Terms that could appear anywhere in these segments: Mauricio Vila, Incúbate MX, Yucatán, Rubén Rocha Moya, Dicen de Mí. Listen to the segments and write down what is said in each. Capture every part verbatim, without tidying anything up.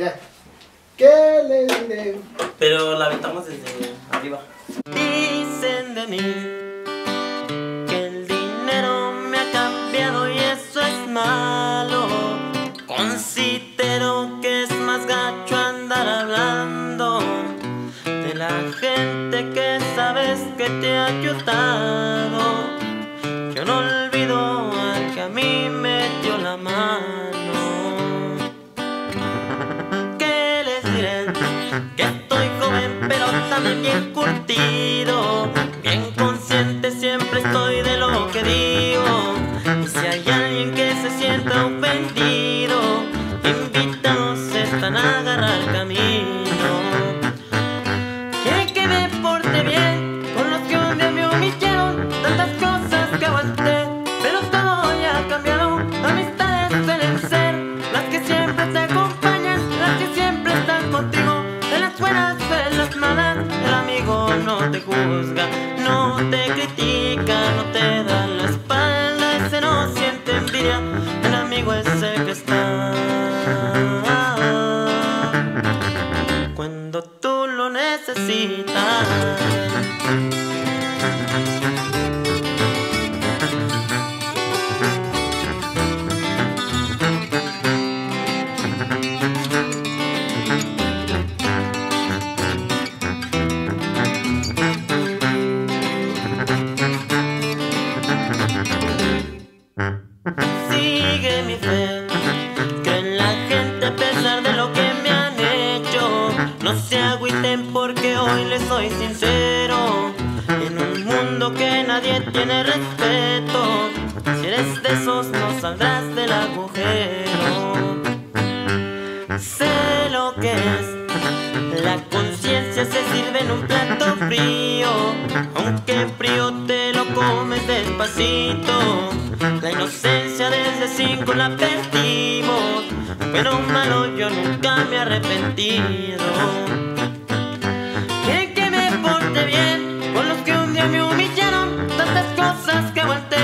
Ya. ¿Qué les diré? Pero la aventamos desde arriba. Dicen de mí que el dinero me ha cambiado y eso es malo. Considero que es más gacho andar hablando de la gente que sabes que te ha ayudado. Yo no olvido al que a mí me dio la mano. ¿Qué les diré? Que estoy joven pero también bien curtido, bien consciente siempre estoy de lo que digo. Y si hay alguien que se sienta ofendido, invitados están a agarrar el camino. Quieren que me porte bien con los que un día me humillaron, tantas cosas que aguanté, pero todo ya cambiado. Amistades suelen ser las que siempre te acompañan, las que siempre están contigo, en las buenas, en las malas. El amigo no te juzga, no te critica, no te da la espalda, ese no siente envidia. El amigo es el que está cuando tú lo necesitas. Sigue mi fe, creo en la gente a pesar de lo que me han hecho. No se agüiten porque hoy les soy sincero. En un mundo que nadie tiene respeto, si eres de esos no saldrás del agujero. Sé lo que es, la conciencia se sirve en un plato frío, aunque frío te lo comes despacito. La inocencia desde cinco la perdimos, pero malo yo nunca me he arrepentido. Quieren que me porte bien con los que un día me humillaron, tantas cosas que aguanté,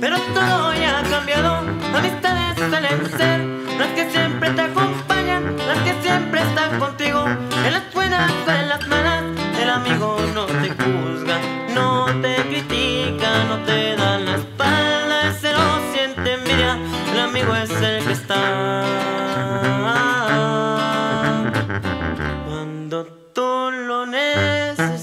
pero todo ya ha cambiado. Amistades suelen ser las que siempre te acompañan, las que siempre están contigo, en las buenas o en las malas. El amigo no te juzga, no te critica, no te da la espalda, el amigo es el que está cuando tú lo necesitas.